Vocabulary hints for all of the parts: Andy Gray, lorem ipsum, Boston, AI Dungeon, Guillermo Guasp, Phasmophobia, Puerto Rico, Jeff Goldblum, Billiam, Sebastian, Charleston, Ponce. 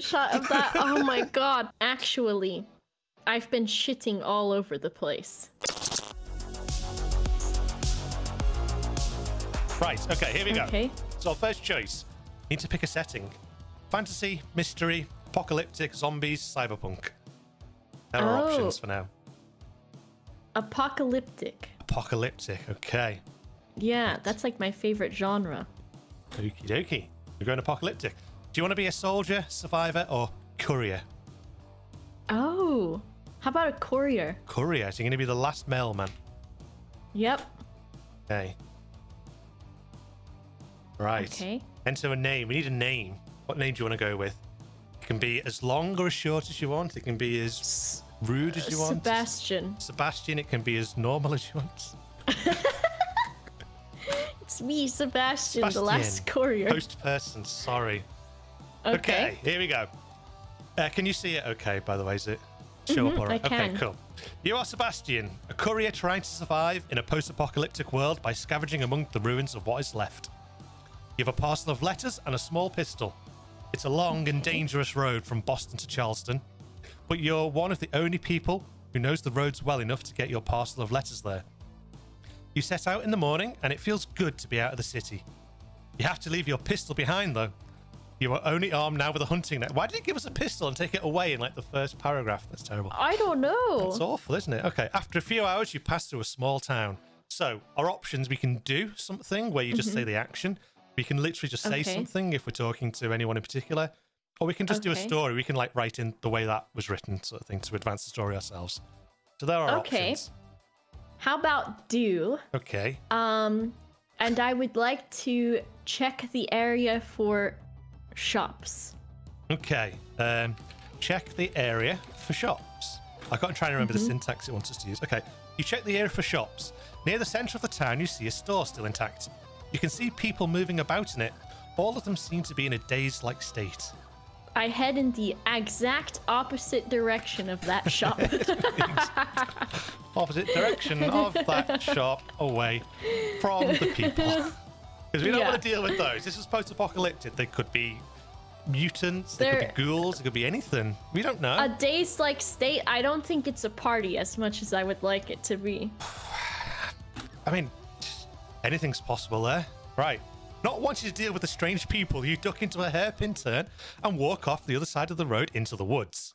screenshot of that. Oh my god. Actually, I've been shitting all over the place. Right, okay, here we go. Okay. So first choice. Need to pick a setting. Fantasy, mystery, apocalyptic, zombies, cyberpunk. There are options for now. Apocalyptic. Apocalyptic, okay. Yeah, that's like my favorite genre. Okie dokie. You're going apocalyptic. Do you want to be a soldier, survivor, or courier? Oh, how about a courier? Courier, so you're going to be the last mailman. Yep. Okay. Right. Okay. Enter a name. We need a name. What name do you want to go with? It can be as long or as short as you want. It can be as rude as you want. Sebastian. Sebastian, it can be as normal as you want. It's me, Sebastian, the last courier. Host person, sorry. Okay. Okay, here we go. Can you see it okay, by the way? Is it show up all right? Okay, cool. You are Sebastian, a courier trying to survive in a post-apocalyptic world by scavenging among the ruins of what is left. You have a parcel of letters and a small pistol. It's a long and dangerous road from Boston to Charleston, but you're one of the only people who knows the roads well enough to get your parcel of letters there. You set out in the morning, and it feels good to be out of the city. You have to leave your pistol behind, though. You are only armed now with a hunting knife. Why did it give us a pistol and take it away in, like, the first paragraph? That's terrible. I don't know. That's awful, isn't it? Okay. After a few hours, you pass through a small town. So our options, we can do something where you just say the action. We can literally just say something if we're talking to anyone in particular. Or we can just do a story. We can, like, write in the way that was written sort of thing to advance the story ourselves. So there are options. How about do? Okay. And I would like to check the area for shops. Okay. Check the area for shops. I can't try to remember the syntax it wants us to use. Okay. You check the area for shops. Near the center of the town, you see a store still intact. You can see people moving about in it. All of them seem to be in a dazed-like state. I head in the exact opposite direction of that shop. Opposite direction of that shop, away from the people. Because we don't want to deal with those. This is post-apocalyptic. They could be mutants. They could be ghouls. It could be anything. We don't know. A dazed-like state, I don't think it's a party as much as I would like it to be. I mean, anything's possible there. Right. Not wanting to deal with the strange people, you duck into a hairpin turn and walk off the other side of the road into the woods.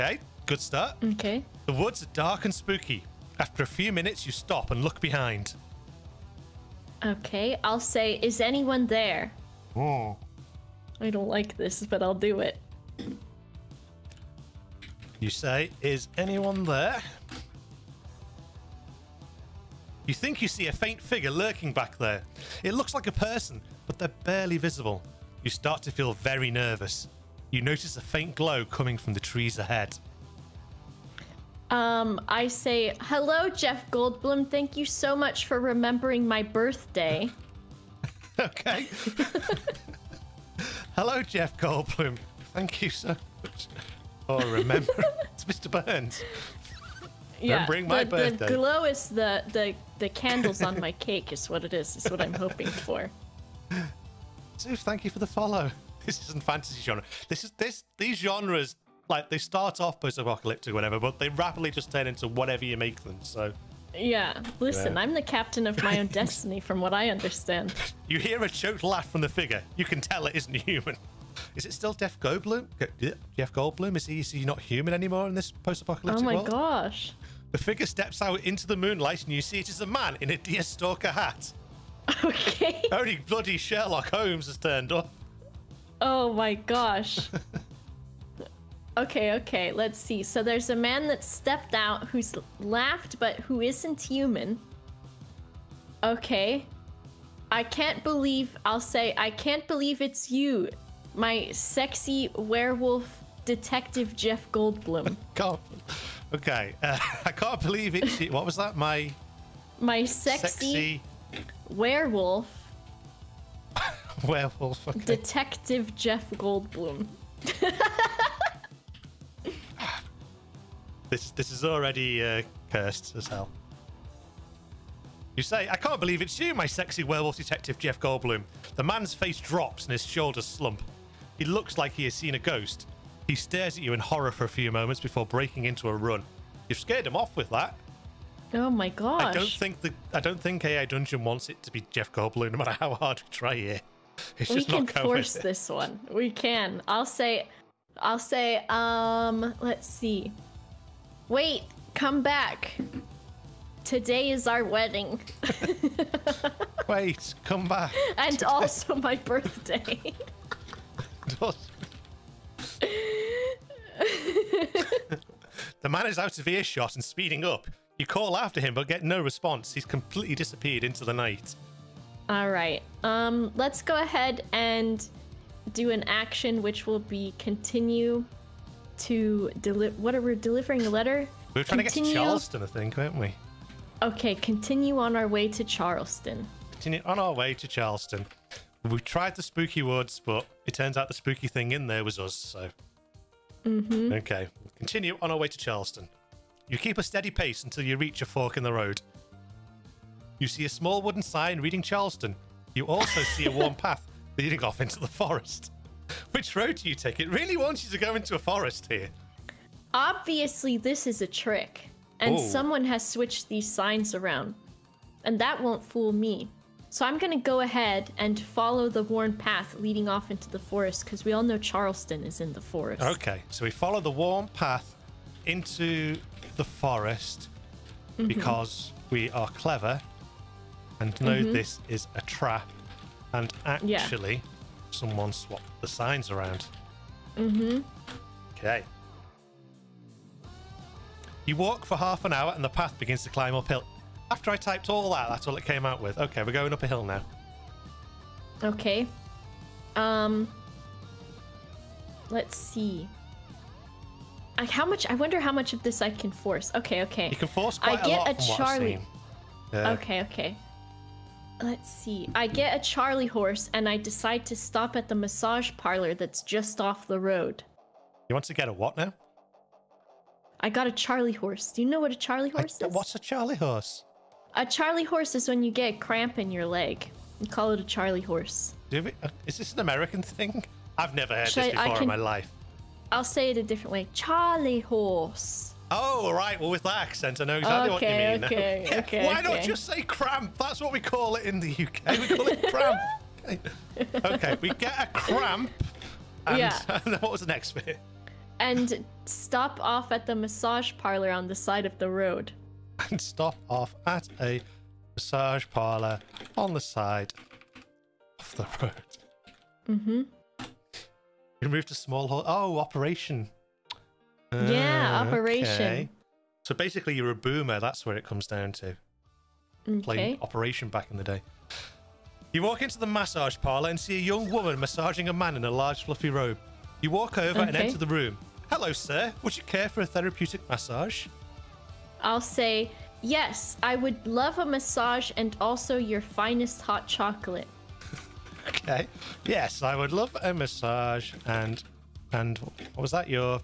Okay, good start. Okay. The woods are dark and spooky. After a few minutes, you stop and look behind. Okay, I'll say, is anyone there? Oh. I don't like this, but I'll do it. You say, is anyone there? You think you see a faint figure lurking back there. It looks like a person, but they're barely visible. You start to feel very nervous. You notice a faint glow coming from the trees ahead. I say, hello, Jeff Goldblum. Thank you so much for remembering my birthday. Okay. Hello, Jeff Goldblum. Thank you so much for remembering. It's Mr. Burns. Yeah, don't bring my birthday. The glow is the candles on my cake is what it is. It's what I'm hoping for. Zeus, thank you for the follow. This isn't fantasy genre. These genres, like, they start off post-apocalyptic or whatever, but they rapidly just turn into whatever you make them. So yeah, listen, I'm the captain of my own destiny, from what I understand. You hear a choked laugh from the figure. You can tell it isn't human. Is it still Jeff Goldblum? Jeff Goldblum? Is he not human anymore in this post-apocalyptic world? Oh my gosh. The figure steps out into the moonlight and you see it is a man in a deerstalker hat. Okay. Only bloody Sherlock Holmes has turned up. Oh my gosh. Okay, let's see. So there's a man that stepped out who's laughed but who isn't human. Okay. I'll say, I can't believe it's you. My sexy werewolf detective Jeff Goldblum. I can't believe it. What was that? My sexy werewolf. Werewolf. Okay. Detective Jeff Goldblum. This is already cursed as hell. You say, I can't believe it's you, my sexy werewolf detective Jeff Goldblum. The man's face drops and his shoulders slump. He looks like he has seen a ghost. He stares at you in horror for a few moments before breaking into a run. You've scared him off with that. Oh my gosh. I don't think AI Dungeon wants it to be Jeff Goldblum, no matter how hard we try here. It's just not going. We can force this one. We can. I'll say, let's see. Wait, come back. Today is our wedding. Wait, come back. And today. Also my birthday. The man is out of earshot and speeding up. You call after him but get no response. He's completely disappeared into the night. All right. Let's go ahead and do an action, which will be continue to deliver. What are we delivering? A letter? We're trying to get to Charleston, I think, weren't we? Okay, continue on our way to Charleston. Continue on our way to Charleston. We tried the spooky woods, but it turns out the spooky thing in there was us, so... Mm-hmm. Okay, continue on our way to Charleston. You keep a steady pace until you reach a fork in the road. You see a small wooden sign reading Charleston. You also see a warm path leading off into the forest. Which road do you take? It really wants you to go into a forest here. Obviously, this is a trick. And someone has switched these signs around. And that won't fool me. So I'm going to go ahead and follow the worn path leading off into the forest, because we all know Charleston is in the forest. Okay, so we follow the worn path into the forest because we are clever and know this is a trap. And actually, someone swapped the signs around. Okay. You walk for half an hour and the path begins to climb uphill. After I typed all that, that's all it came out with. Okay, we're going up a hill now. Okay. Let's see. I wonder how much of this I can force. Okay. You can force quite a lot from what I've seen. Yeah. Okay. Let's see. I get a Charlie horse and I decide to stop at the massage parlor that's just off the road. You want to get a what now? I got a Charlie horse. Do you know what a Charlie horse is? What's a Charlie horse? A Charlie horse is when you get a cramp in your leg. You call it a Charlie horse. Is this an American thing? I've never heard this before in my life. I'll say it a different way. Charlie horse. Oh, right. Well, with that accent, I know exactly what you mean. Okay. Why not just say cramp? That's what we call it in the UK. We call it cramp. Okay, we get a cramp. And what was the next bit? And stop off at the massage parlor on the side of the road. And stop off at a massage parlor on the side of the road. We moved to small hall. Oh, operation. Yeah, operation. Okay. So basically you're a boomer. That's where it comes down to. Okay. Playing operation back in the day. You walk into the massage parlor and see a young woman massaging a man in a large fluffy robe. You walk over and enter the room. Hello, sir. Would you care for a therapeutic massage? I'll say, yes, I would love a massage and also your finest hot chocolate. Okay. Yes, I would love a massage and what was that? Your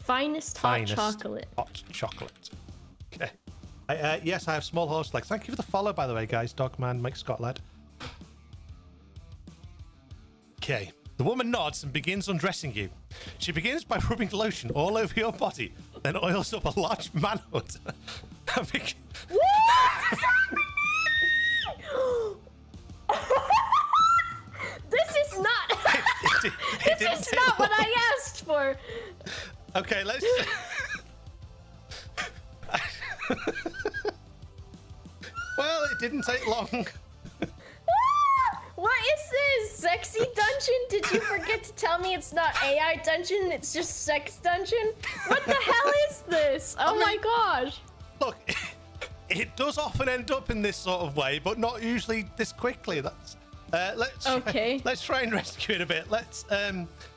finest hot chocolate. Hot chocolate. Okay. Yes, I have small horse legs. Thank you for the follow, by the way, guys. Dogman, Mike Scott, lad. Okay. The woman nods and begins undressing you. She begins by rubbing lotion all over your body, then oils up a large manhood. What is happening? This is not. This is not what I asked for. Okay, let's. Well, it didn't take long. What is this? Sexy Dungeon? Did you forget to tell me it's not AI Dungeon, it's just Sex Dungeon? What the hell is this? Oh my gosh. Look, it does often end up in this sort of way, but not usually this quickly. That's let's try and rescue it a bit. Let's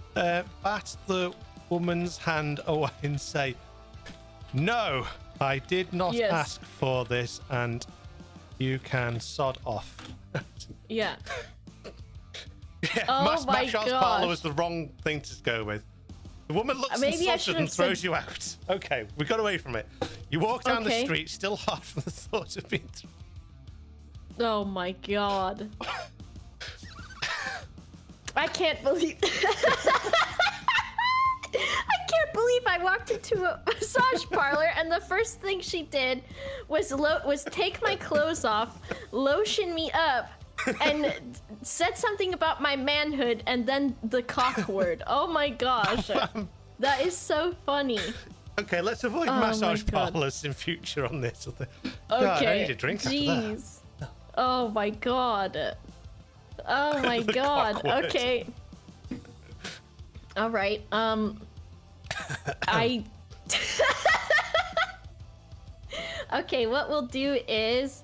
bat the woman's hand away and say, no, I did not ask for this and you can sod off. Yeah. Yeah, oh my gosh. Massage parlor was the wrong thing to go with. The woman looks insulted and throws you out. Okay, we got away from it. You walk down the street, still hot from the thought of being... Oh my god. I I can't believe. I walked into a massage parlor and the first thing she did was take my clothes off, lotion me up, and said something about my manhood and then the cock word. Oh my gosh. That is so funny. Okay, let's avoid massage parlors in future on this. Okay. No, I don't need a drink after that. Oh my god. Oh my god. Okay. All right. Okay, what we'll do is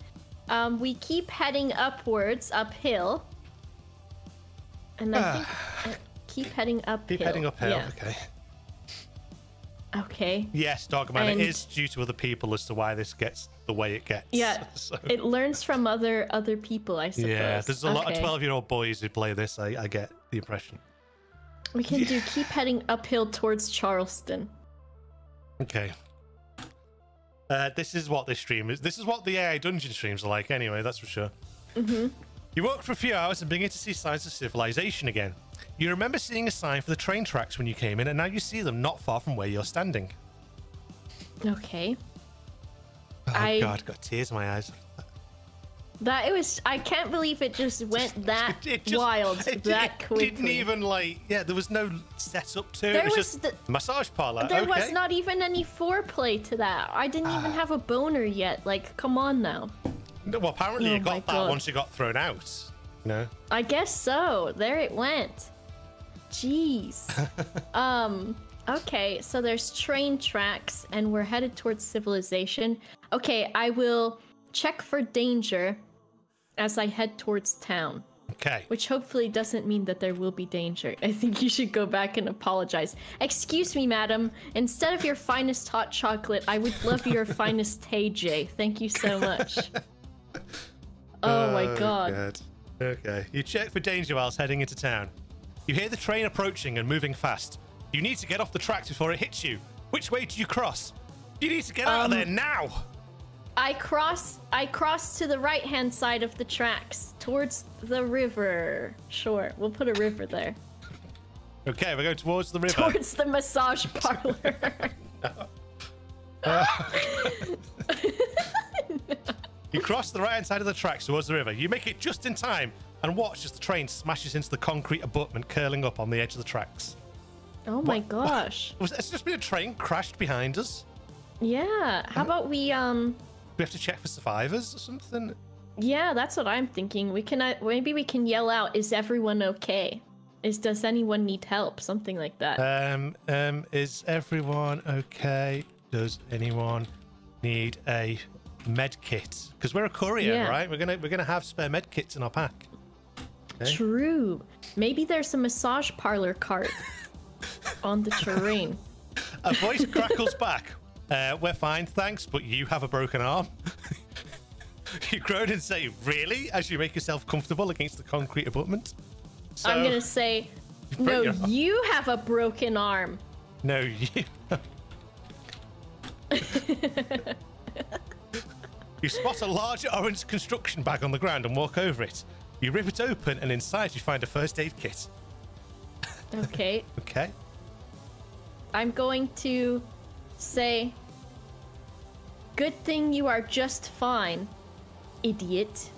we keep heading upwards, uphill. And I think keep heading uphill. Keep heading uphill, yeah. Okay. Okay. Yes, Dogman, and it is due to other people as to why this gets the way it gets. Yeah, so it learns from other people, I suppose. Yeah, there's a lot of 12-year-old boys who play this, I get the impression. We can do keep heading uphill towards Charleston. Okay. This is what this stream is. This is what the AI Dungeon streams are like anyway, that's for sure. Mm-hmm. You walk for a few hours and begin to see signs of civilization again. You remember seeing a sign for the train tracks when you came in, and now you see them not far from where you're standing. Okay. Oh, God, I've got tears in my eyes. That it was, I can't believe it just went that wild, that quickly. It didn't even like, yeah, there was no setup to it. It was just massage parlor. There was not even any foreplay to that. I didn't even have a boner yet. Like, come on now. No, well, apparently you got that once you got thrown out. No. I guess so. There it went. Jeez. Okay, so there's train tracks and we're headed towards civilization. Okay, I will check for danger as I head towards town. Okay. Which hopefully doesn't mean that there will be danger. I think you should go back and apologize. Excuse me, madam. Instead of your finest hot chocolate, I would love your finest TJ. Thank you so much. Oh my god. Okay. You check for danger whilst heading into town. You hear the train approaching and moving fast. You need to get off the tracks before it hits you. Which way do you cross? You need to get out of there now. I cross to the right-hand side of the tracks, towards the river. Sure, we'll put a river there. Okay, we're going towards the river. Towards the massage parlor. No. No. You cross the right-hand side of the tracks towards the river. You make it just in time and watch as the train smashes into the concrete abutment curling up on the edge of the tracks. Oh my gosh. It's just been a train crashed behind us. Yeah, how about we, we have to check for survivors or something. Yeah, that's what I'm thinking. We can maybe we can yell out, "Is everyone okay? Does anyone need help?" Something like that. Is everyone okay? Does anyone need a med kit? Because we're a courier, right? We're gonna have spare med kits in our pack. Okay? True. Maybe there's a massage parlor cart on the terrain. A voice crackles back. We're fine, thanks, but you have a broken arm. You groan and say, "Really?" as you make yourself comfortable against the concrete abutment. So, I'm going to say, no, you have a broken arm. No, you. You spot a large orange construction bag on the ground and walk over it. You rip it open and inside you find a first aid kit. Okay. Okay. I'm going to say, "Good thing you are just fine, idiot."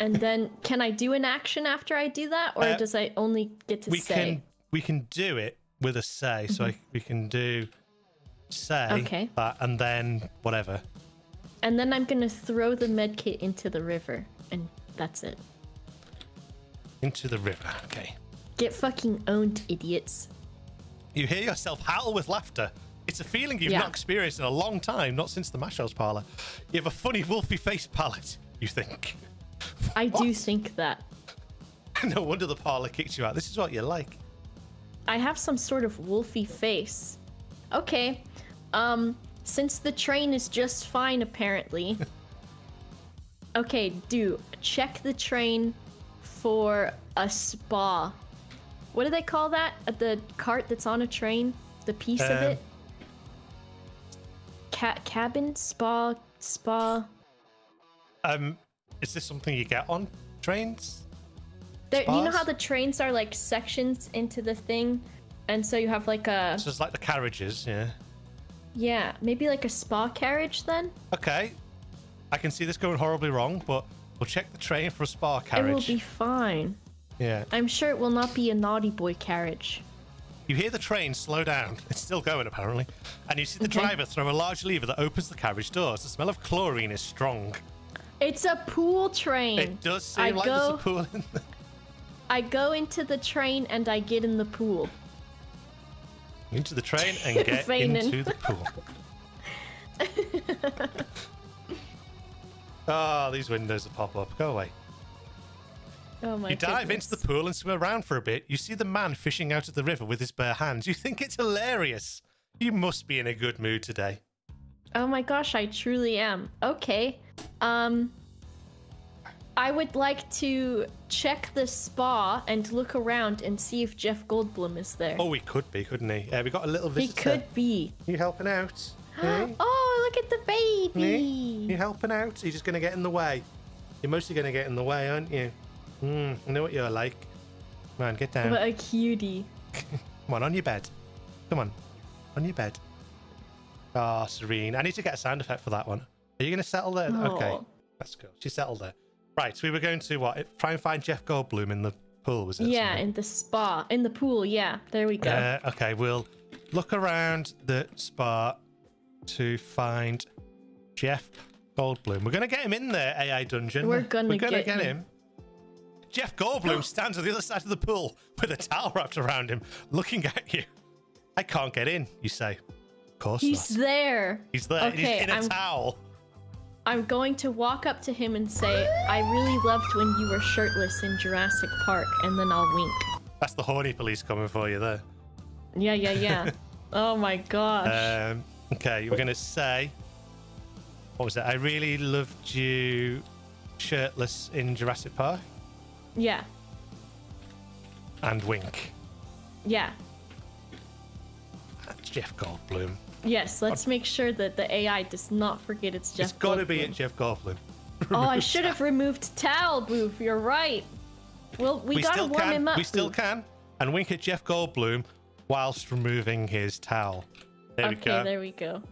And then, can I do an action after I do that, or does I only get to say? We can do it with a say, so we can do say, that, and then whatever. And then I'm gonna throw the medkit into the river, and that's it. Into the river, okay. Get fucking owned, idiots. You hear yourself howl with laughter. It's a feeling you've not experienced in a long time, not since the Mashal's parlor. You have a funny wolfy face palette, you think. I do think that. No wonder the parlor kicked you out. This is what you like. I have some sort of wolfy face. Okay. Since the train is just fine, apparently. Okay, check the train for a spa. What do they call that? The cart that's on a train? The piece of it? Cabin, spa. Is this something you get on trains? There, you know how the trains are like sections into the thing, and so you have like a. So it's like the carriages, yeah. Yeah, maybe like a spa carriage then. Okay, I can see this going horribly wrong, but we'll check the train for a spa carriage. It will be fine. Yeah. I'm sure it will not be a naughty boy carriage. You hear the train slow down. It's still going, apparently. And you see the driver throw a large lever that opens the carriage doors. The smell of chlorine is strong. It's a pool train. It does seem like there's a pool in there. I go into the train and I get in the pool. Into the train and get into the pool. Ah, oh, these windows that pop up. Go away. Oh my goodness. You dive into the pool and swim around for a bit. You see the man fishing out of the river with his bare hands. You think it's hilarious. You must be in a good mood today. Oh my gosh, I truly am. Okay. I would like to check the spa and look around and see if Jeff Goldblum is there. Oh, he could be, couldn't he? Yeah, we got a little visitor. He could be. You helping out? Hey? Oh, look at the baby. Hey? You helping out? You're just going to get in the way. You're mostly going to get in the way, aren't you? I know what you're like. Come on, get down. What a cutie. Come on your bed. Come on your bed. Ah, oh, Serene. I need to get a sound effect for that one. Are you going to settle there? Oh. Okay, that's good. She settled there. Right, so we were going to what? Try and find Jeff Goldblum in the pool, was it? Yeah, in the spa, in the pool. Yeah, there we go. Okay, we'll look around the spa to find Jeff Goldblum. We're going to get him in there, AI Dungeon. We're going to get him. Jeff Goldblum stands on the other side of the pool with a towel wrapped around him, looking at you. I can't get in, you say. Of course He's there. He's there. Okay, he's in a towel. I'm going to walk up to him and say, I really loved when you were shirtless in Jurassic Park, and then I'll wink. That's the horny police coming for you there. Yeah, yeah, yeah. Oh my gosh. Okay, we're going to say, what was it? I really loved you shirtless in Jurassic Park. Yeah. And wink. Yeah. That's Jeff Goldblum. Yes, let's make sure that the AI does not forget it's Jeff Goldblum. It's got to be at Jeff Goldblum. Oh, I should have removed towel, Boof. You're right. Well, we got to warm him up. We still can. And wink at Jeff Goldblum whilst removing his towel. There we go. Okay, there we go.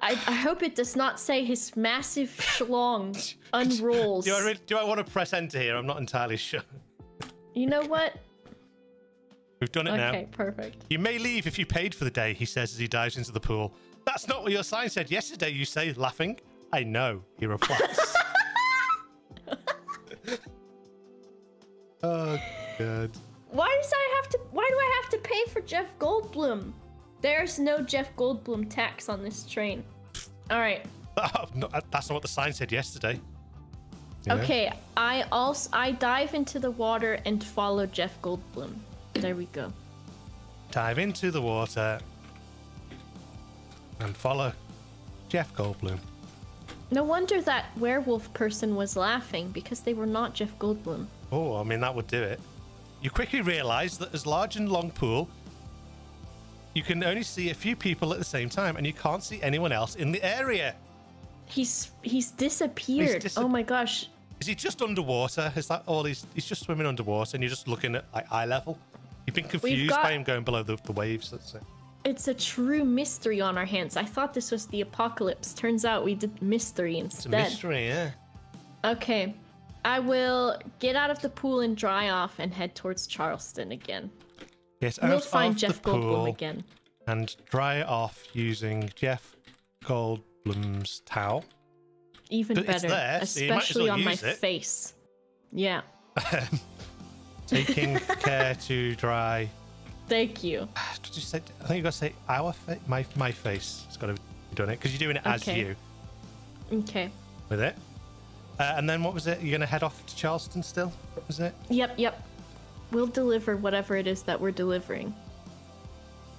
I hope it does not say his massive schlong unrolls. Do I want to press enter here? I'm not entirely sure. You know what? We've done it now. Okay, perfect. You may leave if you paid for the day, he says as he dives into the pool. That's not what your sign said yesterday, you say, laughing. I know, he replies. Oh, God. Why do I have to pay for Jeff Goldblum? There's no Jeff Goldblum tax on this train. All right. No, that's not what the sign said yesterday. You know? I dive into the water and follow Jeff Goldblum. There we go. Dive into the water and follow Jeff Goldblum. No wonder that werewolf person was laughing, because they were not Jeff Goldblum. Oh, I mean, that would do it. You quickly realize that as large and long pool, you can only see a few people at the same time, and you can't see anyone else in the area. He's disappeared. Oh my gosh. Is he just underwater? Is that all? He's just swimming underwater, and you're just looking at like eye level. You've been confused by him going below the waves. That's it. It's a true mystery on our hands. I thought this was the apocalypse. Turns out we did mystery instead. It's a mystery, yeah. Okay, I will get out of the pool and dry off and head towards Charleston again. Yes, we'll find Jeff Goldblum again. And dry off using Jeff Goldblum's towel. Even better, there, especially on my face. Yeah. Taking care to dry. Thank you. Did you say? I think you got to say our face. My face. It's got to be done it because you're doing it as you. Okay. With it. And then what was it? You're gonna head off to Charleston still? What was it? Yep. Yep. We'll deliver whatever it is that we're delivering.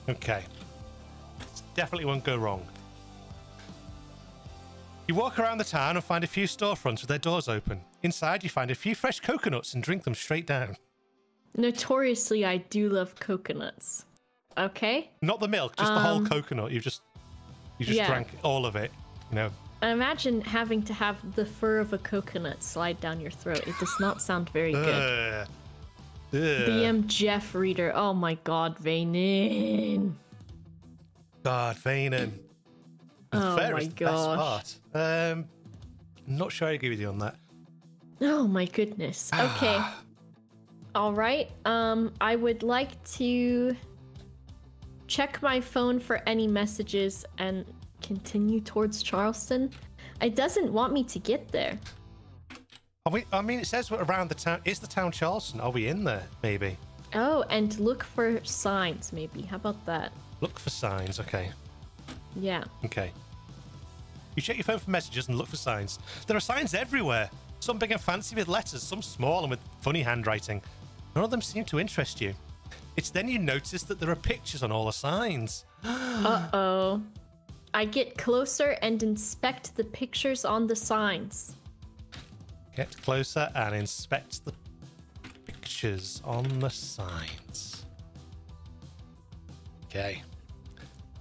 Okay. This definitely won't go wrong. You walk around the town and find a few storefronts with their doors open. Inside, you find a few fresh coconuts and drink them straight down. Notoriously, I do love coconuts. Okay. Not the milk, just the whole coconut. You just drank all of it. You know, I imagine having to have the fur of a coconut slide down your throat. It does not sound very good. BM Jeff Reader. Oh my god, Vainin. God, Vainin. Oh my gosh. I'm not sure I agree with you on that. Oh my goodness. Okay. All right. I would like to check my phone for any messages and continue towards Charleston. It doesn't want me to get there. Are we, I mean, it says we're around the town. Is the town Charleston? Are we in there? Maybe. Oh, and look for signs, maybe. How about that? Look for signs. Okay. Yeah. Okay. You check your phone for messages and look for signs. There are signs everywhere. Some big and fancy with letters, some small and with funny handwriting. None of them seem to interest you. It's then you notice that there are pictures on all the signs. Uh-oh. I get closer and inspect the pictures on the signs. Get closer and inspect the pictures on the signs. Okay.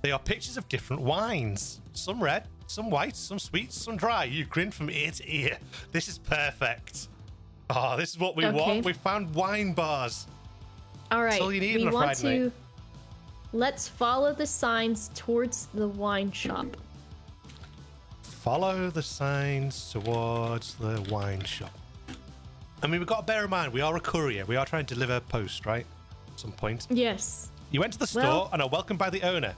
They are pictures of different wines. Some red, some white, some sweet, some dry. You grin from ear to ear. This is perfect. Oh, this is what we want. We found wine bars. All right. That's all you need on a Friday night. Let's follow the signs towards the wine shop. Follow the signs towards the wine shop. I mean, we've got to bear in mind, we are a courier. We are trying to deliver post, right? At some point. Yes. You went to the store and are welcomed by the owner.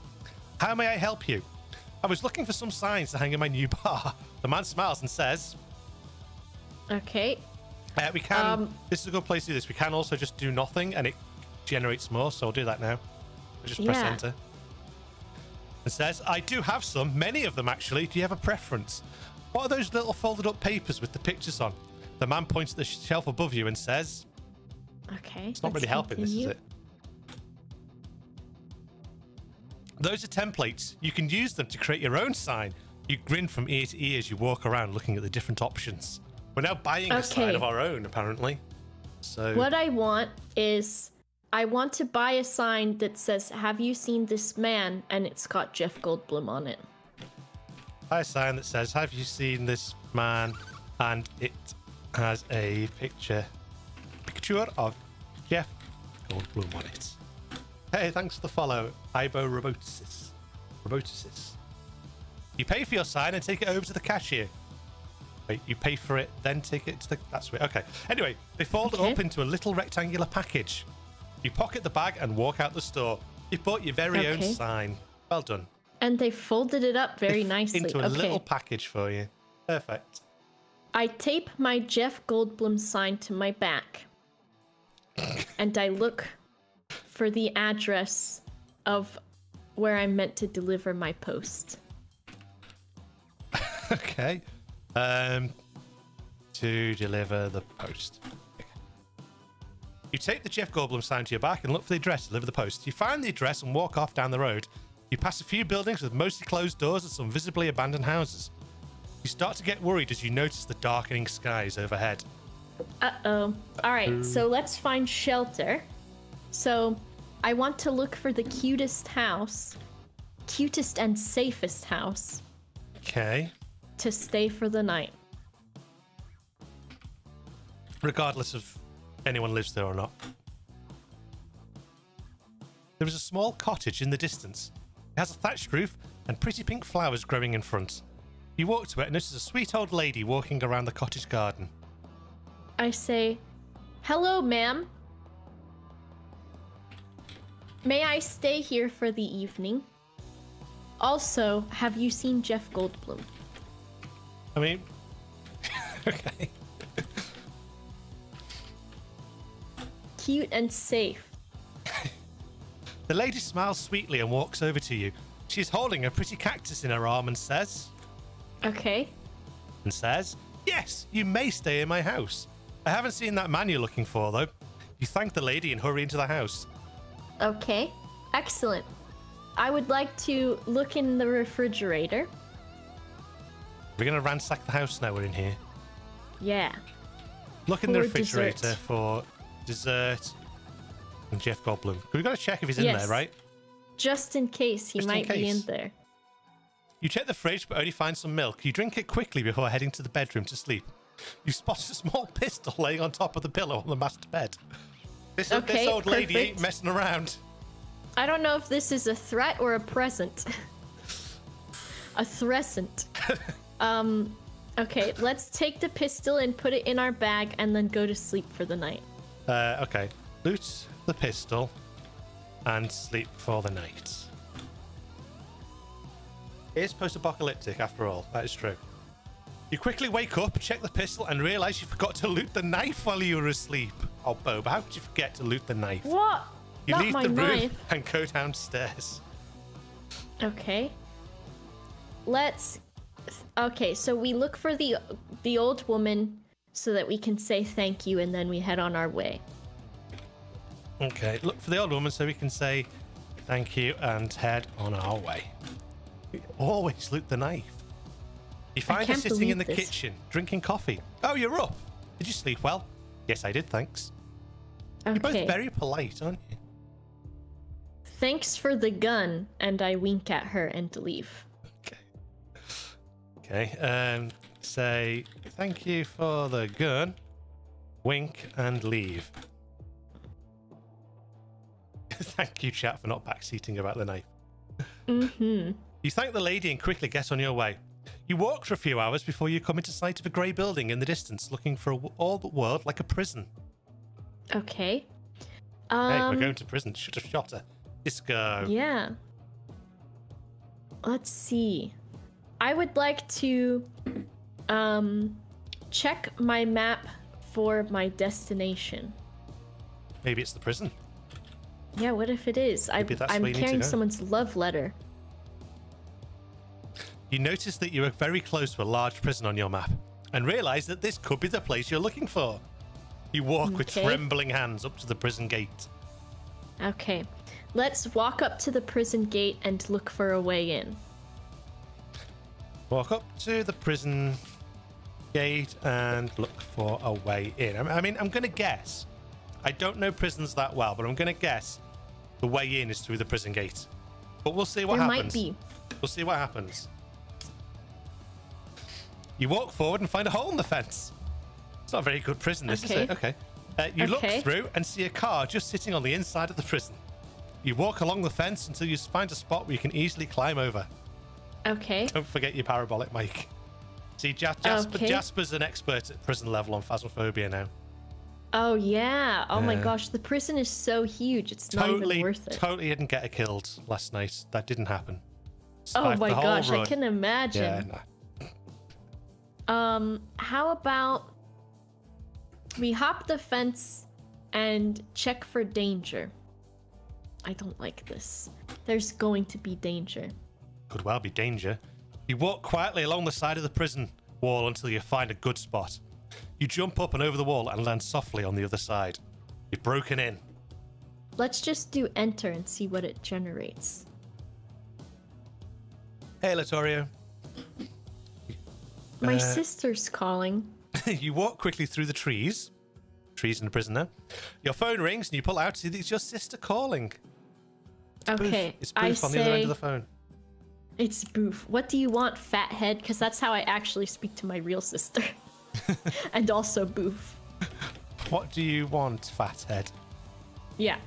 How may I help you? I was looking for some signs to hang in my new bar. The man smiles and says... Okay. We can... this is a good place to do this. We can also just do nothing and it generates more, so I'll do that now. Just press enter. It says, I do have some, many of them actually. Do you have a preference? What are those little folded up papers with the pictures on? The man points at the shelf above you and says... Okay. It's not really helping, this is it. Those are templates. You can use them to create your own sign. You grin from ear to ear as you walk around looking at the different options. We're now buying a sign of our own, apparently. So what I want is... I want to buy a sign that says, have you seen this man? And it's got Jeff Goldblum on it. Buy a sign that says, have you seen this man? And it has a picture of Jeff Goldblum on it. Hey, thanks for the follow, Ibo Roboticis. You pay for your sign and take it over to the cashier. Wait, you pay for it, then take it to the... That's weird. Okay. Anyway, they fold it up into a little rectangular package. You pocket the bag and walk out the store. You bought your very own sign. Well done. And they folded it up very nicely. Into a little package for you. Perfect. I tape my Jeff Goldblum sign to my back. And I look for the address of where I'm meant to deliver my post. Okay. To deliver the post. You take the Jeff Goldblum sign to your back and look for the address to deliver the post. You find the address and walk off down the road. You pass a few buildings with mostly closed doors and some visibly abandoned houses. You start to get worried as you notice the darkening skies overhead. Uh-oh. All right, so let's find shelter. So I want to look for the cutest house, cutest and safest house. Okay. To stay for the night. Regardless of... anyone lives there or not. There is a small cottage in the distance. It has a thatched roof and pretty pink flowers growing in front. You walk to it and notice a sweet old lady walking around the cottage garden. I say, hello, ma'am. May I stay here for the evening? Also, have you seen Jeff Goldblum? I mean, okay. Cute and safe. The lady smiles sweetly and walks over to you. She's holding a pretty cactus in her arm and says... Okay. And says, yes, you may stay in my house. I haven't seen that man you're looking for, though. You thank the lady and hurry into the house. Okay. Excellent. I would like to look in the refrigerator. We're going to ransack the house now we're in here. Yeah. Look in the refrigerator for... dessert and Jeff Goldblum. We've got to check if he's in there, right? Just in case he might be in there. You check the fridge but only find some milk. You drink it quickly before heading to the bedroom to sleep. You spot a small pistol laying on top of the pillow on the master bed. This old lady ain't messing around. I don't know if this is a threat or a present. A threscent. Okay, let's take the pistol and put it in our bag and then go to sleep for the night. Okay. Loot the pistol and sleep for the night. It is post-apocalyptic after all. That is true. You quickly wake up, check the pistol, and realize you forgot to loot the knife while you were asleep. Oh, Bob, how could you forget to loot the knife? What? You leave the room and go downstairs. Okay. Let's... Okay, so we look for the old woman so that we can say thank you, and then we head on our way. Okay, look for the old woman so we can say thank you and head on our way. We always loot the knife. You find her sitting in the kitchen, drinking coffee. Oh, you're up. Did you sleep well? Yes, I did, thanks. Okay. You're both very polite, aren't you? Thanks for the gun. And I wink at her and leave. Okay. Okay. Say thank you for the gun. Wink and leave. Thank you, chat, for not backseating about the knife. Mm-hmm. You thank the lady and quickly get on your way. You walk for a few hours before you come into sight of a grey building in the distance, looking for all the world like a prison. Okay. Hey, we're going to prison. Should have shot her. Disco. Yeah. Let's see. I would like to check my map for my destination. Maybe it's the prison. Yeah, what if it is? I'm carrying someone's love letter. You notice that you are very close to a large prison on your map and realize that this could be the place you're looking for. You walk with trembling hands up to the prison gate. Okay, let's walk up to the prison gate and look for a way in. Walk up to the prison gate and look for a way in. I mean, I'm going to guess. I don't know prisons that well, but I'm going to guess the way in is through the prison gate. But we'll see what happens. There might be. We'll see what happens. You walk forward and find a hole in the fence. It's not a very good prison, this, is it? Okay. You look through and see a car just sitting on the inside of the prison. You walk along the fence until you find a spot where you can easily climb over. Okay. Don't forget your parabolic mic. See, Jasper's an expert at prison level on Phasmophobia now. Oh, yeah. Oh, my gosh. The prison is so huge. It's not even worth it. Totally didn't get her killed last night. That didn't happen. Survived the whole gosh. Run. I can imagine. Yeah, no. How about we hop the fence and check for danger? I don't like this. There's going to be danger. Could well be danger. You walk quietly along the side of the prison wall until you find a good spot. You jump up and over the wall and land softly on the other side. You're broken in. Let's just do enter and see what it generates. Hey, Latorio. My sister's calling. You walk quickly through the trees. Trees in the prison now. Your phone rings and you pull out to see that it's your sister calling. It's Boof. It's Boof on the other end of the phone. It's Boof. What do you want, fathead? Because that's how I actually speak to my real sister. And also Boof. What do you want, fathead? Yeah.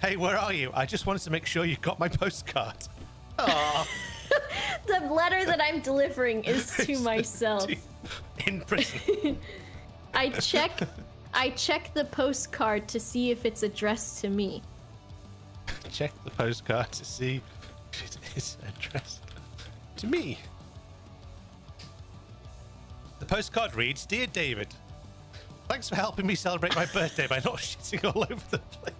Hey, where are you? I just wanted to make sure you got my postcard. Oh. The letter that I'm delivering is to myself. In prison. I check the postcard to see if it's addressed to me. Check the postcard to see if it is addressed to me. The postcard reads, Dear David, thanks for helping me celebrate my birthday by not shitting all over the place.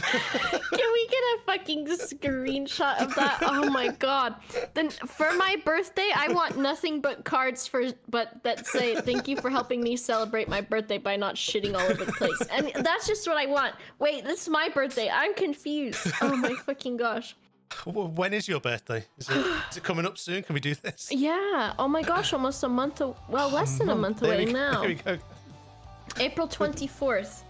Can we get a fucking screenshot of that? Oh my god. Then for my birthday, I want nothing but cards that say thank you for helping me celebrate my birthday by not shitting all over the place. And that's just what I want. Wait, this is my birthday. I'm confused. Oh my fucking gosh. When is your birthday? Is it coming up soon? Can we do this? Yeah. Oh my gosh, almost a month. Well, less than a month away now. There we go. April 24th.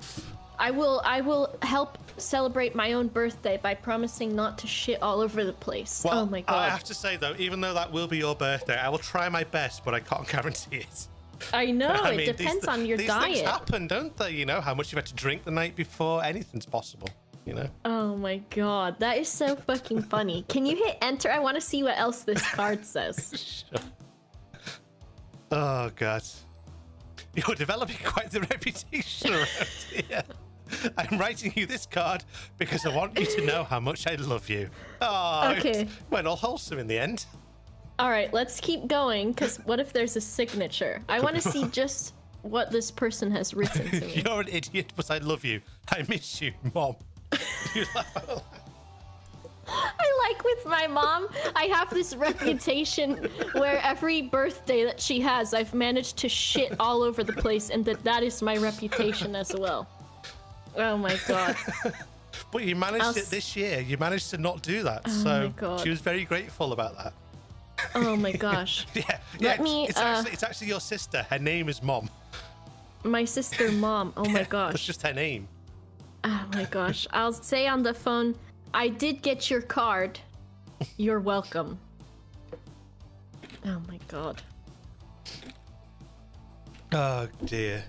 I will help celebrate my own birthday by promising not to shit all over the place. Well, oh my god. I have to say though, even though that will be your birthday, I will try my best, but I can't guarantee it. I know. I mean, it depends on your diet. These things happen, don't they? You know, how much you've had to drink the night before. Anything's possible. You know? Oh my god, that is so fucking funny. Can you hit enter? I want to see what else this card says. Sure. Oh god. You're developing quite the reputation around here. I'm writing you this card because I want you to know how much I love you. Oh, okay. It went all wholesome in the end. All right, let's keep going, because what if there's a signature? I want to see just what this person has written to me. You're an idiot, but I love you. I miss you, Mom. You laugh. I like with my mom, I have this reputation where every birthday that she has, I've managed to shit all over the place, and that is my reputation as well. Oh my god. But you managed it this year. You managed to not do that. Oh so my god. She was very grateful about that. Oh my gosh. Yeah. It's actually your sister. Her name is Mom. My sister Mom. Oh my gosh. That's just her name. Oh my gosh. I'll say on the phone, I did get your card. You're welcome. Oh my god. Oh dear.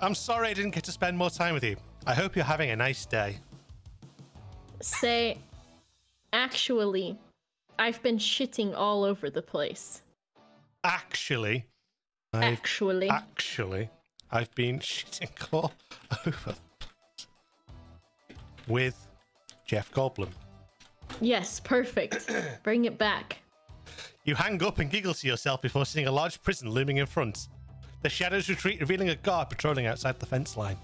I'm sorry I didn't get to spend more time with you. I hope you're having a nice day. Say, actually, I've been shitting all over the place. Actually. I've been shitting all over with Jeff Goldblum. Yes, perfect. Bring it back. You hang up and giggle to yourself before seeing a large prison looming in front. The shadows retreat, revealing a guard patrolling outside the fence line.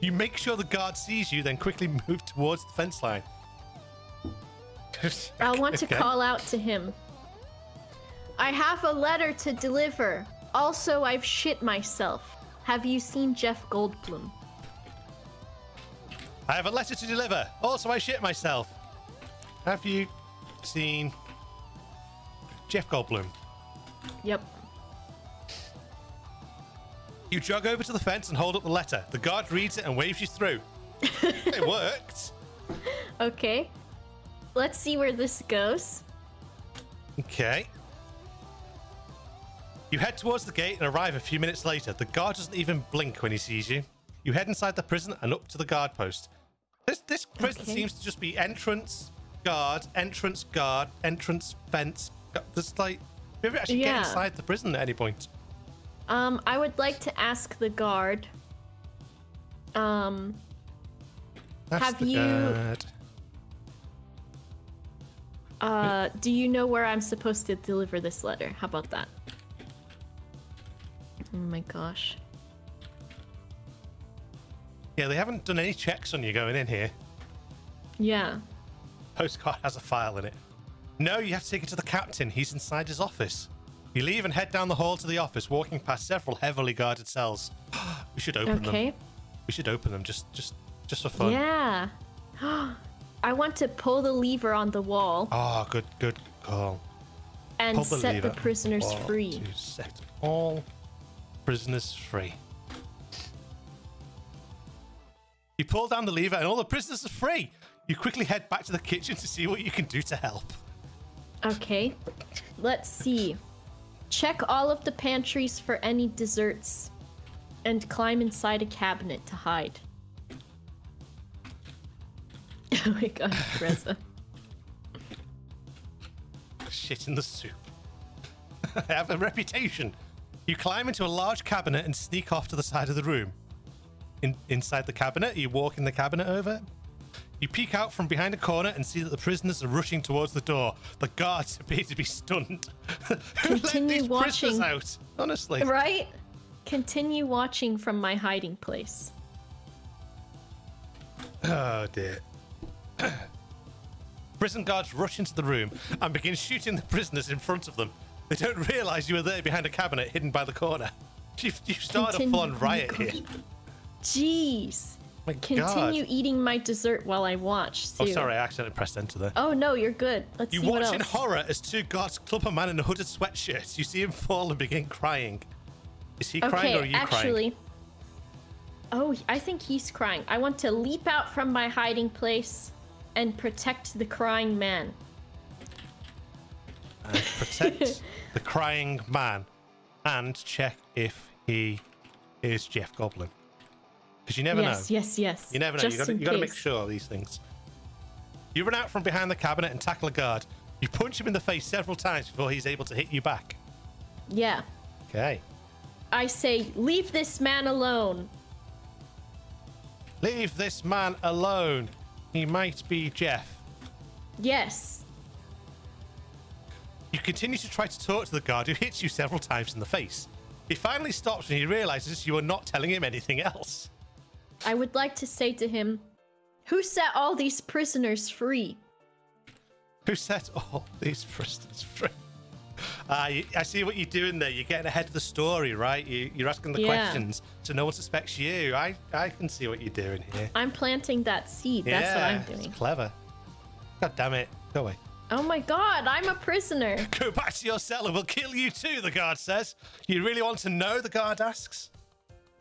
You make sure the guard sees you, then quickly move towards the fence line. I want to call out to him. I have a letter to deliver. Also, I've shit myself. Have you seen Jeff Goldblum? I have a letter to deliver. Also, I shit myself. Have you seen Jeff Goldblum? Yep. You jog over to the fence and hold up the letter. The guard reads it and waves you through. It worked. Okay. Let's see where this goes. Okay. You head towards the gate and arrive a few minutes later. The guard doesn't even blink when he sees you. You head inside the prison and up to the guard post. This prison seems to just be entrance, guard, entrance, fence. There's like, we ever actually get inside the prison at any point? I would like to ask the guard. Do you know where I'm supposed to deliver this letter? How about that? Oh my gosh. Yeah, they haven't done any checks on you going in here. Yeah. Postcard has a file in it. No, you have to take it to the captain. He's inside his office. You leave and head down the hall to the office, walking past several heavily guarded cells. We should open them. We should open them just for fun. Yeah. I want to pull the lever on the wall. Oh, good call. And set the prisoners free. To set all prisoners free. You pull down the lever and all the prisoners are free. You quickly head back to the kitchen to see what you can do to help. Okay. Let's see. Check all of the pantries for any desserts and climb inside a cabinet to hide. Oh my god, Reza. Shit in the soup. I have a reputation. You climb into a large cabinet and sneak off to the side of the room. Inside the cabinet, you walk in the cabinet over. You peek out from behind a corner and see that the prisoners are rushing towards the door. The guards appear to be stunned. Who let these prisoners out? Honestly. Right? Continue watching from my hiding place. Oh dear. Prison guards rush into the room and begin shooting the prisoners in front of them. They don't realize you were there behind a cabinet hidden by the corner. You started a full-on riot here. Jeez. My Continue God. Eating my dessert while I watch. Too. Oh, sorry, I accidentally pressed enter there. Oh no, you're good. Let's you see what else. You watch in horror as two guards club a man in a hooded sweatshirt. You see him fall and begin crying. Is he crying or are you crying? Oh, I think he's crying. I want to leap out from my hiding place and protect the crying man. And protect the crying man and check if he is Jeff Goldblum. Because you never know. Yes, yes, yes. You never know. You've got to make sure of these things. You run out from behind the cabinet and tackle a guard. You punch him in the face several times before he's able to hit you back. Yeah. Okay. I say, leave this man alone. Leave this man alone. He might be Jeff. Yes. You continue to try to talk to the guard who hits you several times in the face. He finally stops when he realizes you are not telling him anything else. I would like to say to him, who set all these prisoners free? Who set all these prisoners free? I see what you're doing there. You're getting ahead of the story, right? You're asking the questions, so no one suspects you. I can see what you're doing here. I'm planting that seed. Yeah, that's what I'm doing. It's clever. God damn it. Go away. Oh my God, I'm a prisoner. Go back to your cell and we'll kill you too, the guard says. You really want to know, the guard asks.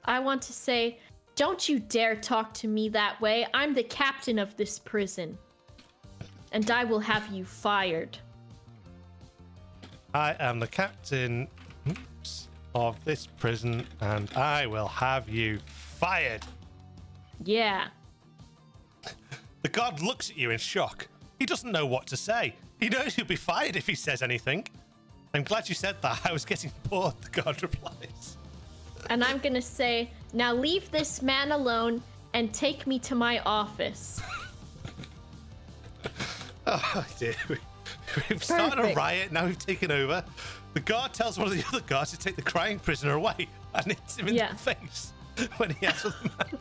I want to say, don't you dare talk to me that way. I'm the captain of this prison. And I will have you fired. I am the captain of this prison and I will have you fired. Yeah. The guard looks at you in shock. He doesn't know what to say. He knows he'll be fired if he says anything. I'm glad you said that. I was getting bored, the guard replies. And I'm going to say, now leave this man alone and take me to my office. Oh, dear. We've started a riot. Now we've taken over. The guard tells one of the other guards to take the crying prisoner away and hits him in the face when he asks the man.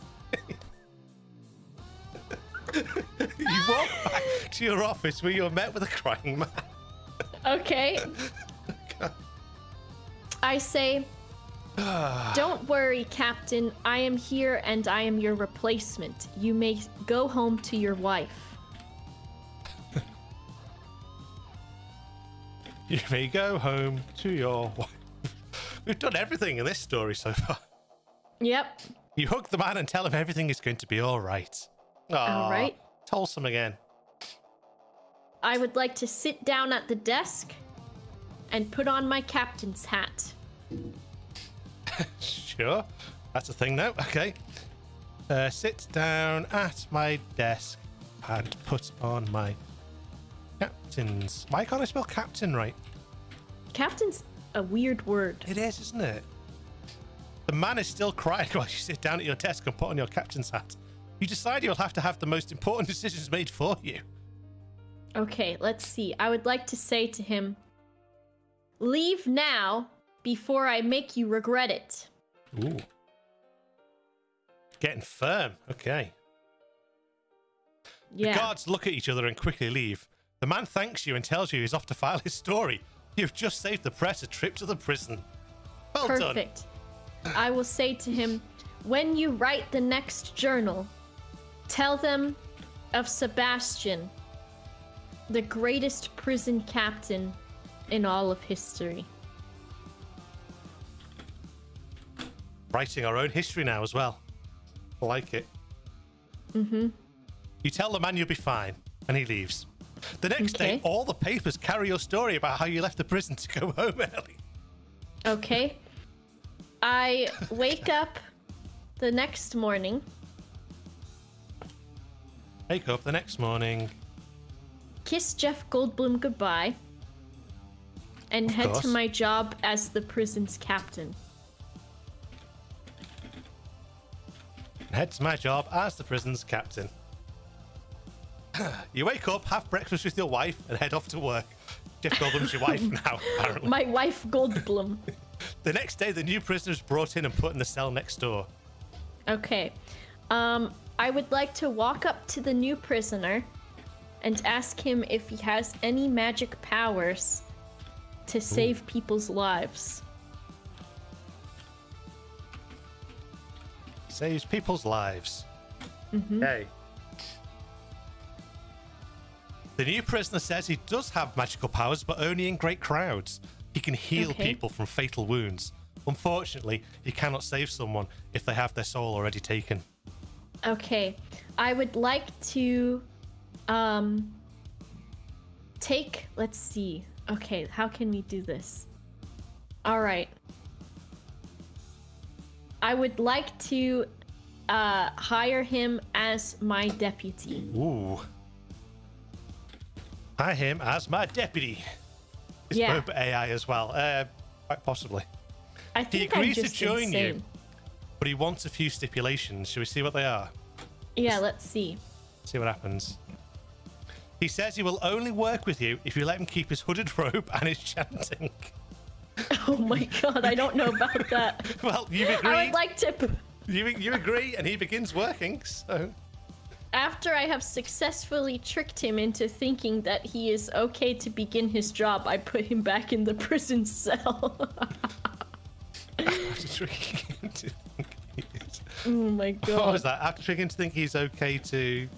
You walk back to your office where you're met with a crying man. Okay. I say, don't worry, Captain. I am here and I am your replacement. You may go home to your wife. You may go home to your wife. We've done everything in this story so far. Yep. You hug the man and tell him everything is going to be all right. Aww, all right. It's wholesome again. I would like to sit down at the desk and put on my captain's hat. Sure. That's a thing now. Okay. Sit down at my desk and put on my captain's. Why can't I spell captain right? Captain's a weird word. It is, isn't it? The man is still crying while you sit down at your desk and put on your captain's hat. You decide you'll have to have the most important decisions made for you. Okay, let's see. I would like to say to him, leave now before I make you regret it. Ooh. Getting firm. Okay. Yeah. The guards look at each other and quickly leave. The man thanks you and tells you he's off to file his story. You've just saved the press a trip to the prison. Well done. Perfect. I will say to him, when you write the next journal, tell them of Sebastian, the greatest prison captain in all of history. Writing our own history now as well. I like it. Mm-hmm. You tell the man you'll be fine, and he leaves. The next day, all the papers carry your story about how you left the prison to go home early. Okay. I wake up the next morning. Wake up the next morning. Kiss Jeff Goldblum goodbye. And head to my job as the prison's captain. Head to my job as the prison's captain. You wake up, have breakfast with your wife, and head off to work. Jeff Goldblum's your wife now, apparently. My wife Goldblum. The next day, the new prisoner is brought in and put in the cell next door. Okay. I would like to walk up to the new prisoner and ask him if he has any magic powers to save people's lives. Saves people's lives. Mm-hmm. Hey. The new prisoner says he does have magical powers, but only in great crowds. He can heal people from fatal wounds. Unfortunately, he cannot save someone if they have their soul already taken. Okay, I would like to take, let's see. Okay, how can we do this? All right. I would like to hire him as my deputy. Ooh. Hire him as my deputy. It's both AI as well, quite possibly. I think he agrees to join you, but he wants a few stipulations. Should we see what they are? Yeah, let's see. See what happens. He says he will only work with you if you let him keep his hooded robe and his chanting. Oh my god, I don't know about that. Well, you've agreed. I would like to... You agree, and he begins working, so... After I have successfully tricked him into thinking that he is okay to begin his job, I put him back in the prison cell. After tricking him to think he is... Oh my god. What was that? After tricking him to think he's okay to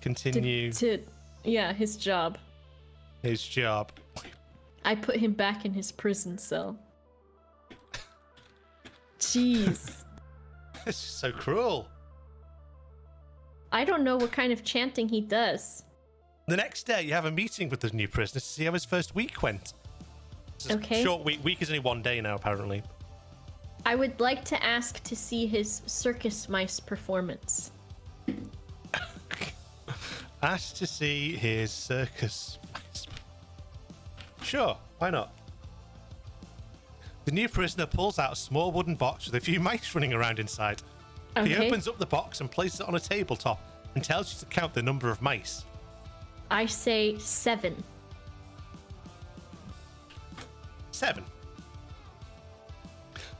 continue... Yeah, his job. His job. I put him back in his prison cell. Jeez. It's just so cruel. I don't know what kind of chanting he does. The next day, you have a meeting with the new prisoner to see how his first week went. Okay. Short week. Week is only one day now, apparently. I would like to ask to see his circus mice performance. Ask to see his circus mice. Sure, why not? The new prisoner pulls out a small wooden box with a few mice running around inside. Okay. He opens up the box and places it on a tabletop and tells you to count the number of mice. I say 7. 7.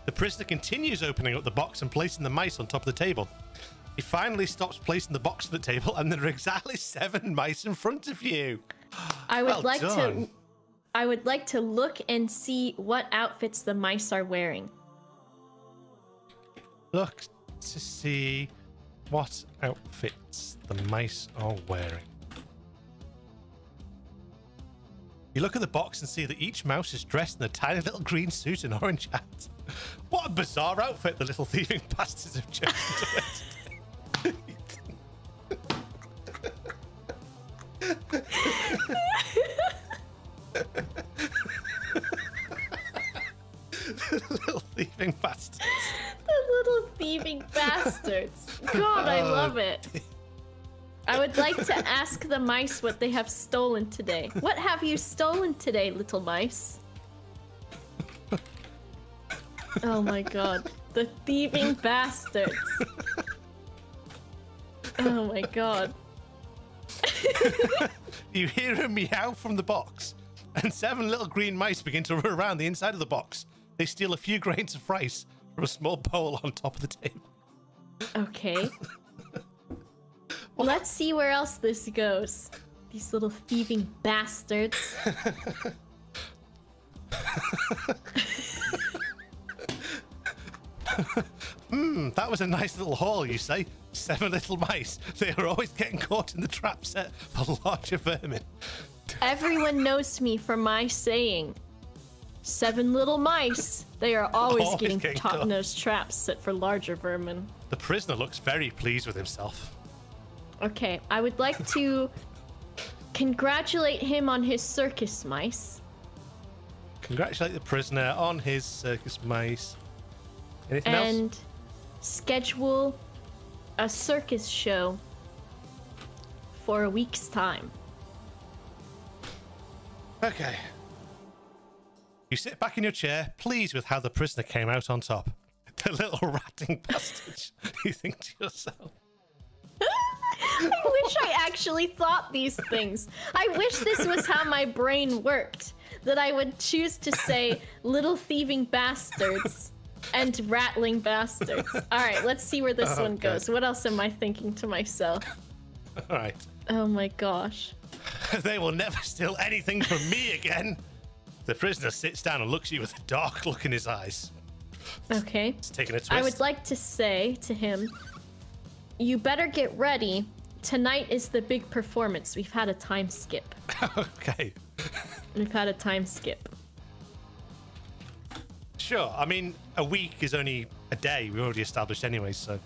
The prisoner continues opening up the box and placing the mice on top of the table. He finally stops placing the box on the table, and there are exactly 7 mice in front of you. I would I would like to look and see what outfits the mice are wearing. Look to see what outfits the mice are wearing. You look at the box and see that each mouse is dressed in a tiny little green suit and orange hat. What a bizarre outfit the little thieving bastards have chosen to wear. The little thieving bastards. The little thieving bastards. God, I love it. I would like to ask the mice what they have stolen today. What have you stolen today, little mice? Oh my god. The thieving bastards. Oh my god. You hear a meow from the box, and 7 little green mice begin to run around the inside of the box. They steal a few grains of rice from a small bowl on top of the table. Okay. Well, let's see where else this goes. These little thieving bastards. That was a nice little haul, you say? 7 little mice. They are always getting caught in the trap set for larger vermin. Everyone knows me for my saying. 7 little mice. They are always getting caught in those traps set for larger vermin. The prisoner looks very pleased with himself. Okay, I would like to congratulate him on his circus mice. Congratulate the prisoner on his circus mice. Anything else? And schedule a circus show for a week's time. Okay. You sit back in your chair, pleased with how the prisoner came out on top. The little ratting bastard, you think to yourself. I wish I actually thought these things. I wish this was how my brain worked. That I would choose to say little thieving bastards and rattling bastards. Alright, let's see where this one goes. What else am I thinking to myself? Alright. Oh my gosh. They will never steal anything from me again. The prisoner sits down and looks at you with a dark look in his eyes. Okay. It's taking a twist. I would like to say to him, You better get ready. Tonight is the big performance. We've had a time skip. Okay. We've had a time skip. Sure. I mean, a week is only a day. We've already established anyway, so...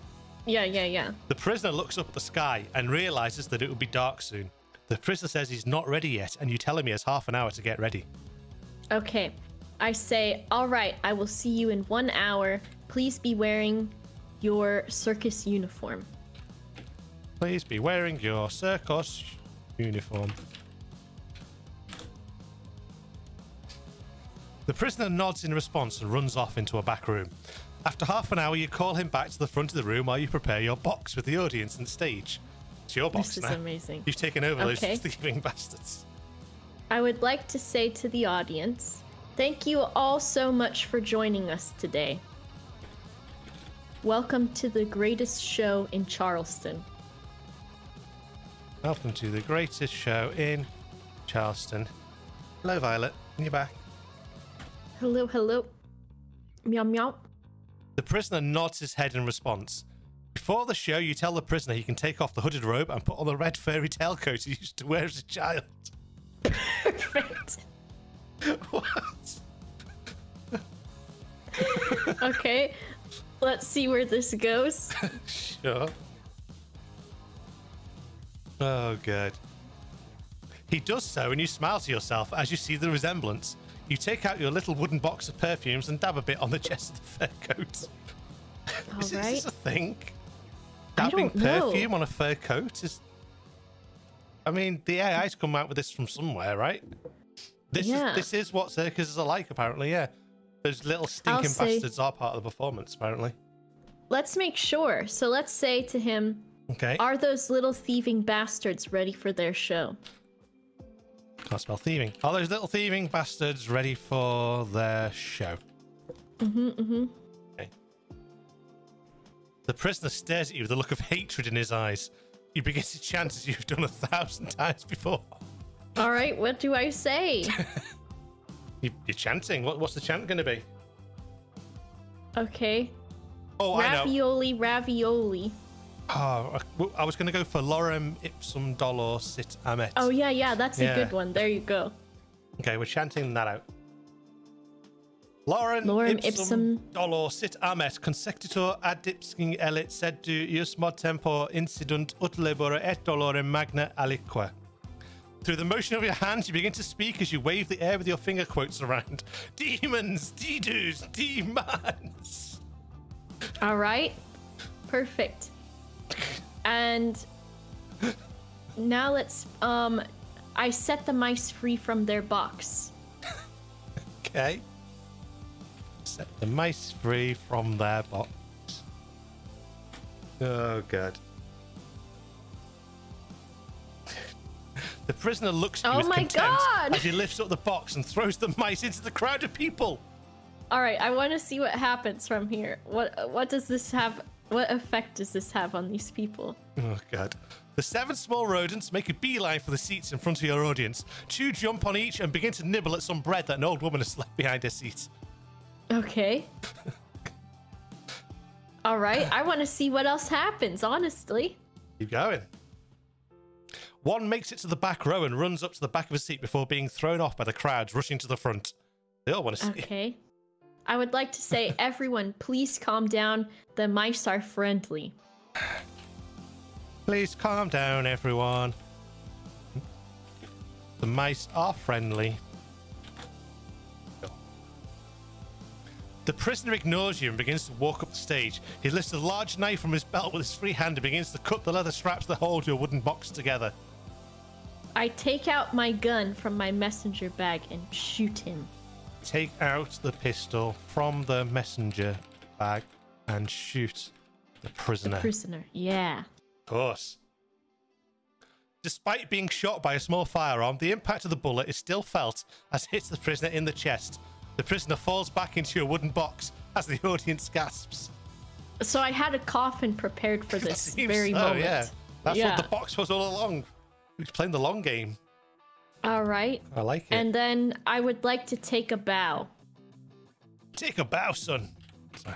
Yeah. The prisoner looks up at the sky and realizes that it will be dark soon. The prisoner says he's not ready yet, and you tell him he has half an hour to get ready. Okay. I say, all right, I will see you in 1 hour. Please be wearing your circus uniform. Please be wearing your circus uniform. The prisoner nods in response and runs off into a back room. After half an hour, you call him back to the front of the room while you prepare your box with the audience and stage. It's your box now. This is amazing. You've taken over those thieving bastards. I would like to say to the audience, thank you all so much for joining us today. Welcome to the greatest show in Charleston. Welcome to the greatest show in Charleston. Hello, Violet. You're back. Hello, hello. Meow, meow. The prisoner nods his head in response. Before the show, you tell the prisoner he can take off the hooded robe and put on the red fairy tail coat he used to wear as a child. Perfect. What? Okay, let's see where this goes. Sure. Oh, good. He does so, and you smile to yourself as you see the resemblance. You take out your little wooden box of perfumes and dab a bit on the chest of the fur coat. Is this a thing? Dabbing perfume on a fur coat is... I mean, the AI's come out with this from somewhere, right? This is what circuses are like, apparently, yeah. Those little stinking bastards are part of the performance, apparently. Let's make sure. So let's say to him, okay, are those little thieving bastards ready for their show? Can't spell thieving. Are those little thieving bastards ready for their show? Okay. The prisoner stares at you with a look of hatred in his eyes. You begin to chant as you've done 1,000 times before. All right, what do I say? You're chanting. What's the chant going to be? Okay. Oh, ravioli, I know. Ravioli. Oh, I was going to go for lorem ipsum dolor sit amet. Oh, yeah, that's a good one. There you go. Okay, we're chanting that out. Lorem ipsum dolor sit amet consecutor ad ipsing elit sed du ius mod tempo incident ut labora et dolorem magna aliqua. Through the motion of your hands, you begin to speak as you wave the air with your finger quotes around. Demons, de-doos, demons. All right. Perfect. And now let's, I set the mice free from their box. Okay. Set the mice free from their box. Oh, God. The prisoner looks at you with contempt as he lifts up the box and throws the mice into the crowd of people. All right, I want to see what happens from here. What does this have? What effect does this have on these people? Oh, God. The 7 small rodents make a beeline for the seats in front of your audience. 2 jump on each and begin to nibble at some bread that an old woman has left behind her seat. Okay. All right, I want to see what else happens, honestly. Keep going. 1 makes it to the back row and runs up to the back of his seat before being thrown off by the crowds rushing to the front. They all want to see. Okay. I would like to say, everyone, please calm down. The mice are friendly. Please calm down, everyone. The mice are friendly. The prisoner ignores you and begins to walk up the stage. He lifts a large knife from his belt with his free hand and begins to cut the leather straps that hold your wooden box together. I take out my gun from my messenger bag and shoot him. Take out the pistol from the messenger bag and shoot the prisoner. The prisoner, yeah. Of course. Despite being shot by a small firearm, the impact of the bullet is still felt as it hits the prisoner in the chest. The prisoner falls back into a wooden box as the audience gasps. So I had a coffin prepared for this very moment. Yeah. That's what the box was all along. He was playing the long game. All right. I like it. And then I would like to take a bow. Take a bow, son. Sorry.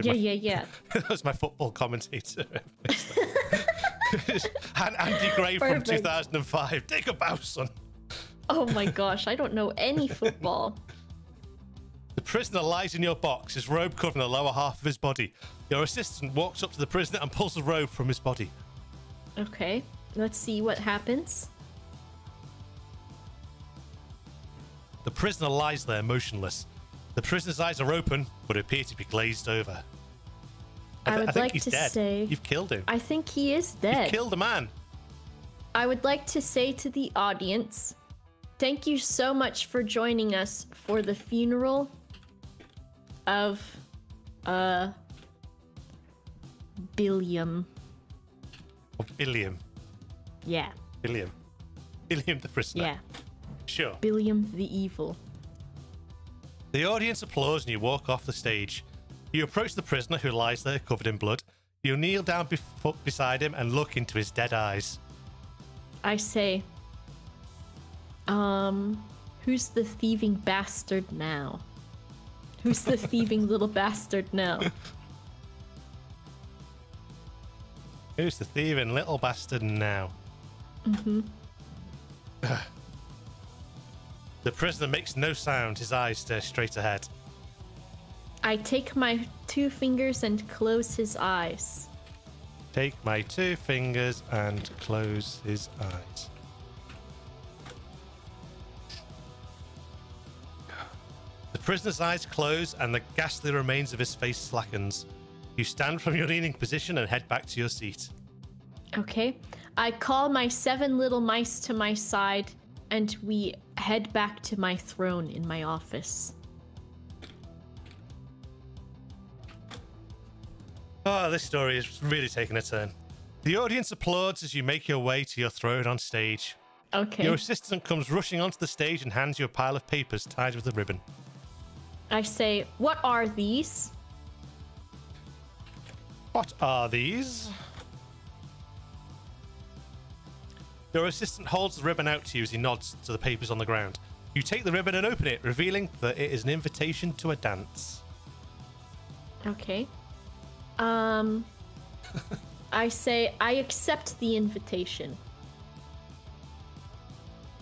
Yeah. That was my football commentator. Andy Gray from 2005. Take a bow, son. Oh my gosh, I don't know any football. The prisoner lies in your box, his robe covering the lower half of his body. Your assistant walks up to the prisoner and pulls the robe from his body. Okay, let's see what happens. The prisoner lies there motionless. The prisoner's eyes are open, but appear to be glazed over. I think he's dead. You've killed him. I think he is dead. You've killed a man. I would like to say to the audience, thank you so much for joining us for the funeral of Billiam. Billiam. Yeah. Billiam. Billiam the prisoner. Yeah. Sure. Billiam the evil. The audience applauds and you walk off the stage. You approach the prisoner who lies there covered in blood. You kneel down beside him and look into his dead eyes. I say, who's the thieving bastard now? Who's the thieving little bastard now? Who's the thieving little bastard now? The prisoner makes no sound. His eyes stare straight ahead. I take my two fingers and close his eyes. Take my two fingers and close his eyes. The prisoner's eyes close and the ghastly remains of his face slackens. You stand from your leaning position and head back to your seat. Okay. I call my 7 little mice to my side and we head back to my throne in my office. Oh, this story is really taking a turn. The audience applauds as you make your way to your throne on stage. Okay. Your assistant comes rushing onto the stage and hands you a pile of papers tied with a ribbon. I say, what are these? What are these? Your assistant holds the ribbon out to you as he nods to the papers on the ground. You take the ribbon and open it, revealing that it is an invitation to a dance. Okay. I say, I accept the invitation.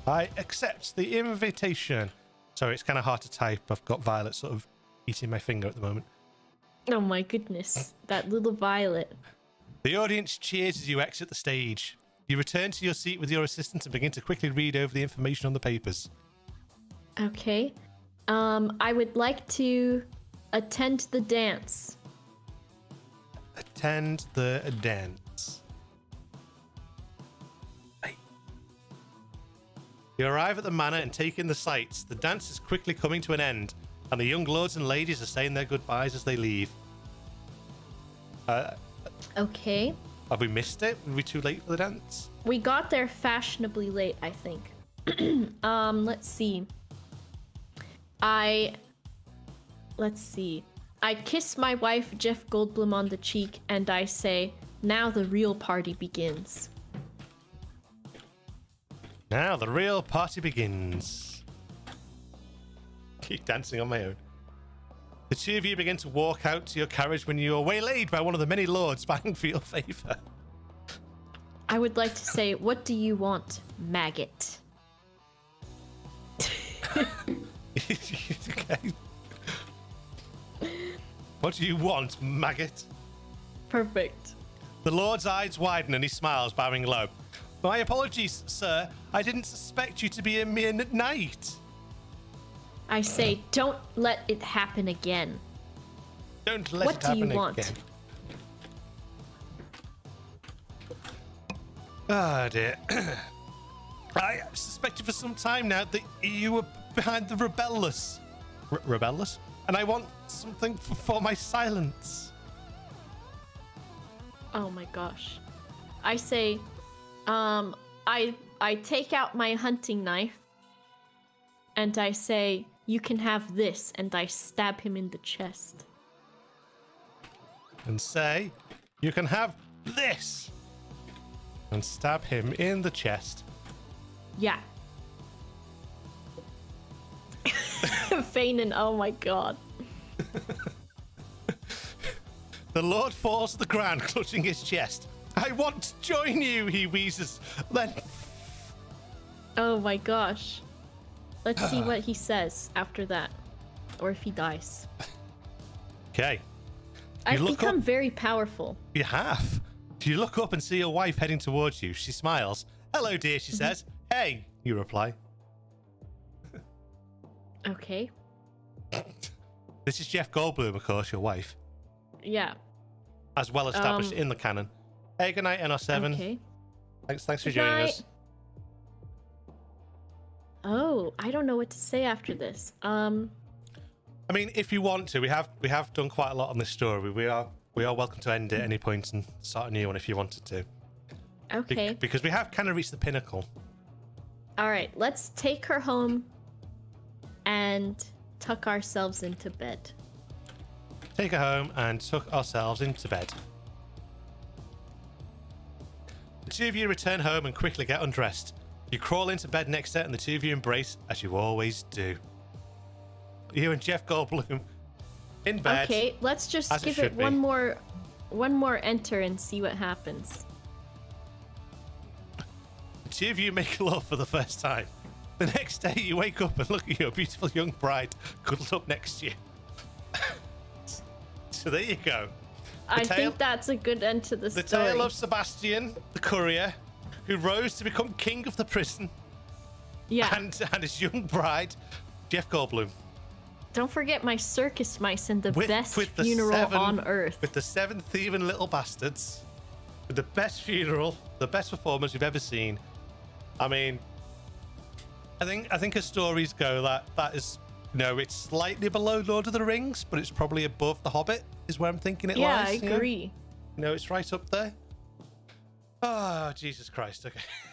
I accept the invitation. Sorry, it's kind of hard to type. I've got Violet sort of eating my finger at the moment. Oh my goodness, that little Violet. The audience cheers as you exit the stage. You return to your seat with your assistant and begin to quickly read over the information on the papers. Okay. I would like to attend the dance. Attend the dance. Hey. You arrive at the manor and take in the sights. The dance is quickly coming to an end, and the young lords and ladies are saying their goodbyes as they leave. Okay. Have we missed it? Were we too late for the dance? We got there fashionably late, I think. Let's see. I kiss my wife, Jeff Goldblum, on the cheek, and I say, now the real party begins. Now the real party begins. Keep dancing on my own. The two of you begin to walk out to your carriage when you are waylaid by one of the many lords vying for your favor. I would like to say, what do you want, maggot? Okay. What do you want, maggot? Perfect. The Lord's eyes widen and he smiles, bowing low. My apologies, sir. I didn't suspect you to be a mere knight. I say, don't let it happen again. Don't let it happen again. What do you want? Ah, oh, dear. I suspected for some time now that you were behind the rebellious. Rebellious? And I want something for my silence. Oh my gosh. I say, I take out my hunting knife and I say, you can have this, and I stab him in the chest. And say, you can have this, and stab him in the chest. Yeah. Feigning, oh my god. The Lord falls to the ground, clutching his chest. I want to join you, he wheezes. Then... Oh my gosh. Let's see what he says after that. Or if he dies. Okay. I've become very powerful. You have. You look up and see your wife heading towards you. She smiles. Hello, dear, she says. Hey, you reply. Okay. This is Jeff Goldblum, of course, your wife. Yeah. As well established in the canon. Hey, good night, NR7. Okay. Thanks for joining us. Oh, I don't know what to say after this. I mean, if you want to, we have done quite a lot on this story. We are welcome to end it at any point and start a new one if you wanted to. Okay. Because we have kind of reached the pinnacle. All right, let's take her home and tuck ourselves into bed. Take her home and tuck ourselves into bed. The two of you return home and quickly get undressed. You crawl into bed next set and the two of you embrace as you always do. You and Jeff Goldblum in bed. Okay, let's just give it one more enter and see what happens. The two of you make love for the first time. The next day you wake up and look at your beautiful young bride cuddled up next to you. So there you go. I think that's a good end to the story. The tale of Sebastian, the courier, who rose to become king of the prison. Yeah. And his young bride, Jeff Goldblum. Don't forget my circus mice and the best funeral on earth. With the 7 thieving little bastards. With the best funeral, the best performance you've ever seen. I mean, I think as stories go, that is, you know, it's slightly below Lord of the Rings, but it's probably above The Hobbit, is where I'm thinking it lies. Yeah, I agree. You know? No, it's right up there. Oh, Jesus Christ, okay.